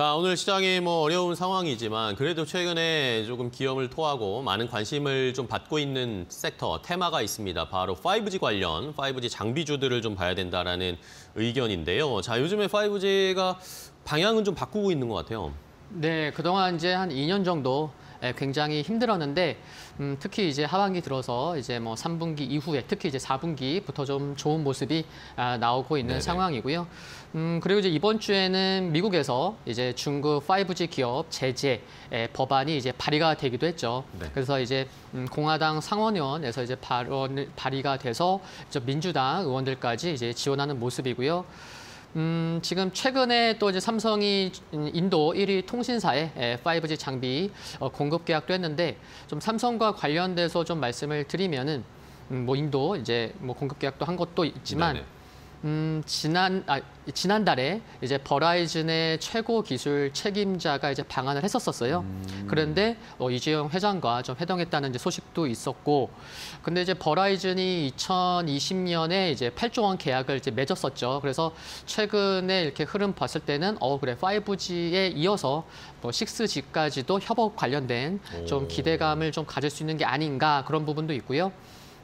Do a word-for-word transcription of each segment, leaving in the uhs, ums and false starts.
자, 오늘 시장이 뭐 어려운 상황이지만 그래도 최근에 조금 기염을 토하고 많은 관심을 좀 받고 있는 섹터, 테마가 있습니다. 바로 파이브지 관련, 파이브지 장비주들을 좀 봐야 된다라는 의견인데요. 자, 요즘에 파이브지가 방향은 좀 바꾸고 있는 것 같아요. 네, 그동안 이제 한 이 년 정도 굉장히 힘들었는데, 음, 특히 이제 하반기 들어서 이제 뭐 삼 분기 이후에 특히 이제 사 분기부터 좀 좋은 모습이 아, 나오고 있는 네네. 상황이고요. 음, 그리고 이제 이번 주에는 미국에서 이제 중국 파이브지 기업 제재 에, 법안이 이제 발의가 되기도 했죠. 네. 그래서 이제 음, 공화당 상원의원에서 이제 발언, 발의가 돼서 이제 민주당 의원들까지 이제 지원하는 모습이고요. 음, 지금 최근에 또 이제 삼성이 인도 일 위 통신사에 파이브지 장비 공급 계약도 했는데, 좀 삼성과 관련돼서 좀 말씀을 드리면은, 음, 뭐 인도 이제 뭐 공급 계약도 한 것도 있지만, 네네. 음, 지난, 아, 지난달에 이제 버라이즌의 최고 기술 책임자가 이제 방한을 했었었어요. 음. 그런데 어, 이재용 회장과 좀 회동했다는 이제 소식도 있었고, 근데 이제 버라이즌이 이천이십 년에 이제 팔조 원 계약을 이제 맺었었죠. 그래서 최근에 이렇게 흐름 봤을 때는 어, 그래, 파이브지에 이어서 뭐 식스지까지도 협업 관련된 좀 기대감을 좀 가질 수 있는 게 아닌가 그런 부분도 있고요.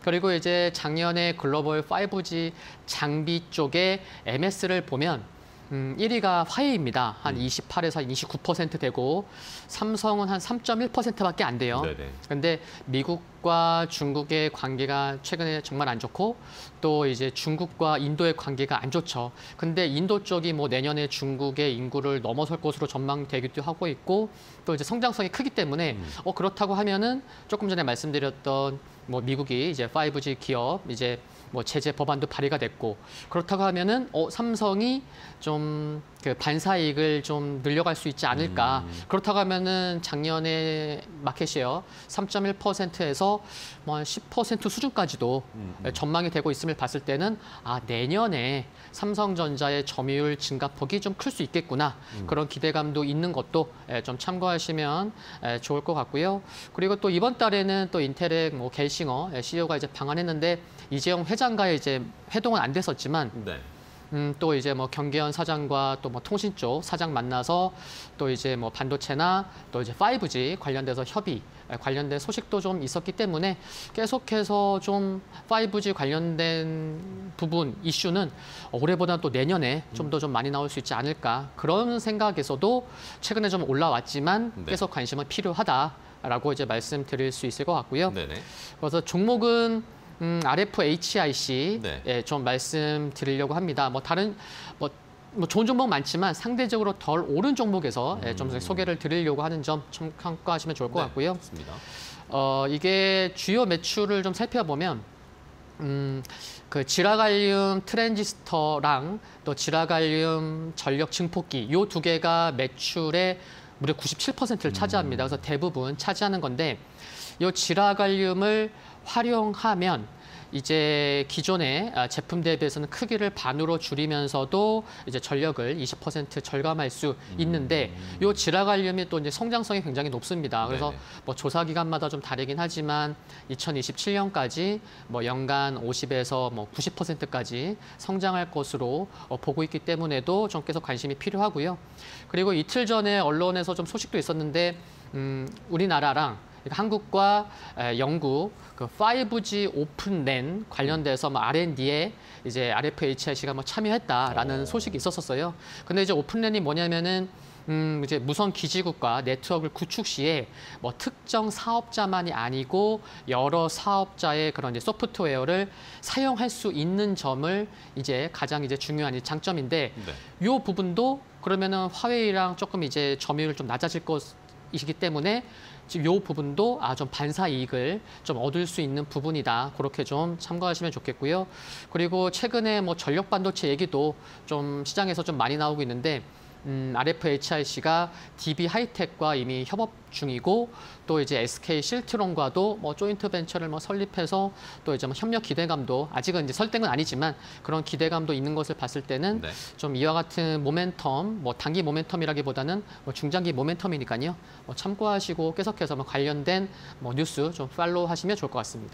그리고 이제 작년에 글로벌 파이브지 장비 쪽에 엠에스를 보면 음, 일 위가 화웨이입니다. 한 이십팔에서 이십구 퍼센트 되고, 삼성은 한 삼 점 일 퍼센트밖에 안 돼요. 그런데 미국과 중국의 관계가 최근에 정말 안 좋고, 또 이제 중국과 인도의 관계가 안 좋죠. 근데 인도 쪽이 뭐 내년에 중국의 인구를 넘어설 것으로 전망되기도 하고 있고, 또 이제 성장성이 크기 때문에 음. 어, 그렇다고 하면은 조금 전에 말씀드렸던 뭐 미국이 이제 파이브지 기업 이제 뭐 제재 법안도 발의가 됐고, 그렇다고 하면은 어, 삼성이 좀 그 반사이익을 좀 늘려갈 수 있지 않을까. 음. 그렇다고 하면은 작년에 마켓이요 삼 점 일 퍼센트에서 뭐 한 십 퍼센트 수준까지도 음. 전망이 되고 있음을 봤을 때는 아, 내년에 삼성전자의 점유율 증가폭이 좀 클 수 있겠구나. 음. 그런 기대감도 있는 것도 좀 참고하시면 좋을 것 같고요. 그리고 또 이번 달에는 또 인텔의 뭐 겔싱어 씨이오가 이제 방한했는데, 이재용 회장과의 이제 회동은 안 됐었지만. 네. 음, 또 이제 뭐 경계현 사장과 또 뭐 통신 쪽 사장 만나서 또 이제 뭐 반도체나 또 이제 파이브지 관련돼서 협의 관련된 소식도 좀 있었기 때문에, 계속해서 좀 파이브지 관련된 부분 이슈는 올해보다 또 내년에 좀 더 좀 많이 나올 수 있지 않을까, 그런 생각에서도 최근에 좀 올라왔지만 계속 관심은 필요하다라고 이제 말씀드릴 수 있을 것 같고요. 네네. 그래서 종목은 음, 알에프에이치아이씨 네. 예, 좀 말씀드리려고 합니다. 뭐 다른 뭐, 뭐 좋은 종목 많지만 상대적으로 덜 오른 종목에서 음. 예, 좀 소개를 드리려고 하는 점 좀 평가하시면 좋을 것 네, 같고요. 맞습니다. 어, 이게 주요 매출을 좀 살펴보면 음, 그 지라갈륨 트랜지스터랑 또 지라갈륨 전력 증폭기, 요 두 개가 매출의 무려 구십칠 퍼센트를 차지합니다. 음. 그래서 대부분 차지하는 건데, 요 지라갈륨을 활용하면 이제 기존의 제품 대비해서는 크기를 반으로 줄이면서도 이제 전력을 이십 퍼센트 절감할 수 있는데, 요 지라갈륨이 또 이제 성장성이 굉장히 높습니다. 그래서 네네. 뭐 조사 기간마다 좀 다르긴 하지만 이천이십칠 년까지 뭐 연간 오십에서 뭐 구십 퍼센트까지 성장할 것으로 보고 있기 때문에도 좀 계속 관심이 필요하고요. 그리고 이틀 전에 언론에서 좀 소식도 있었는데, 음, 우리나라랑 한국과 영국 그 파이브지 오픈랜 관련돼서 뭐 알앤디에 이제 알에프에이치아이씨가 뭐 참여했다라는 오. 소식이 있었었어요. 근데 이제 오픈랜이 뭐냐면은 음, 이제 무선 기지국과 네트워크를 구축 시에 뭐 특정 사업자만이 아니고 여러 사업자의 그런 이제 소프트웨어를 사용할 수 있는 점을 이제 가장 이제 중요한 이제 장점인데, 네. 요 부분도 그러면은 화웨이랑 조금 이제 점유율 좀 낮아질 것이기 때문에. 지금 이 부분도 아, 좀 반사 이익을 좀 얻을 수 있는 부분이다. 그렇게 좀 참고하시면 좋겠고요. 그리고 최근에 뭐 전력 반도체 얘기도 좀 시장에서 좀 많이 나오고 있는데, 음, 알에프에이치아이씨가 디비 하이텍과 이미 협업 중이고, 또 이제 에스케이 실트론과도 뭐 조인트 벤처를 뭐 설립해서 또 이제 뭐 협력 기대감도, 아직은 이제 설득은 아니지만 그런 기대감도 있는 것을 봤을 때는 네. 좀 이와 같은 모멘텀, 뭐 단기 모멘텀이라기보다는 뭐 중장기 모멘텀이니까요. 뭐 참고하시고 계속해서 뭐 관련된 뭐 뉴스 좀 팔로우 하시면 좋을 것 같습니다.